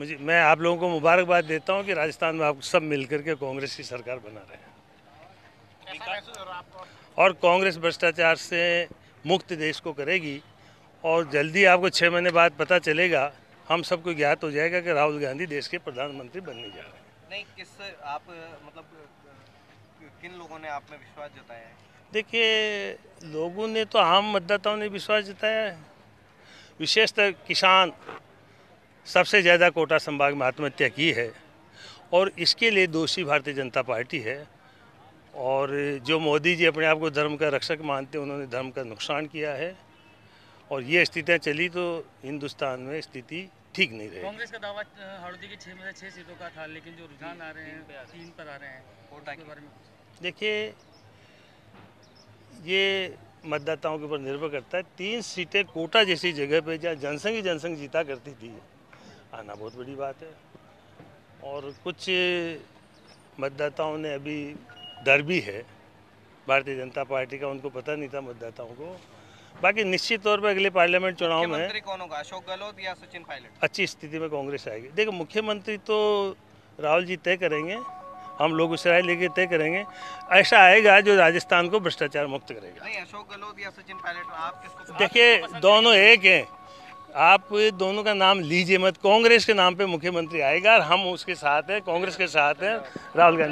मैं आप लोगों को मुबारकबाद देता हूं कि राजस्थान में आप सब मिलकर के कांग्रेस की सरकार बना रहे हैं और कांग्रेस भ्रष्टाचार से मुक्त देश को करेगी। और जल्दी आपको 6 महीने बाद पता चलेगा, हम सबको ज्ञात हो जाएगा कि राहुल गांधी देश के प्रधानमंत्री बनने जा रहे हैं। नहीं, किन लोगों ने आप में विश्वास जताया है? देखिए, लोगों ने तो आम मतदाताओं ने विश्वास जताया है, विशेषतः किसान सबसे ज़्यादा कोटा संभाग में आत्महत्या की है और इसके लिए दोषी भारतीय जनता पार्टी है। और जो मोदी जी अपने आप को धर्म का रक्षक मानते हैं, उन्होंने धर्म का नुकसान किया है और ये स्थितियाँ चली तो हिंदुस्तान में स्थिति ठीक नहीं रही। कांग्रेस का दावा हाड़ोदी की 6 में से 6 सीटों का था, लेकिन जो रुझान आ रहे हैं 3 पर आ रहे हैं कोटा के बारे में। देखिए, ये मतदाताओं के ऊपर निर्भर करता है। 3 सीटें कोटा जैसी जगह पे जहाँ जनसंघ जीता करती थी, आना बहुत बड़ी बात है। और कुछ मतदाताओं ने अभी डर भी है भारतीय जनता पार्टी का, उनको पता नहीं था मतदाताओं को। बाकी निश्चित तौर पर अगले पार्लियामेंट चुनाव में मुख्यमंत्री कौन होगा, अशोक गहलोत या सचिन पायलट? अच्छी स्थिति में कांग्रेस आएगी। देखो, मुख्यमंत्री तो राहुल जी तय करेंगे, हम लोग उस राय लेके तय करेंगे। ऐसा आएगा जो राजस्थान को भ्रष्टाचार मुक्त करेगा। नहीं, अशोक गहलोत या सचिन पायलट, आप किसको? देखिए, दोनों एक हैं, आप दोनों का नाम लीजिए मत। कांग्रेस के नाम पर मुख्यमंत्री आएगा और हम उसके साथ हैं, कांग्रेस के साथ हैं, राहुल गांधी।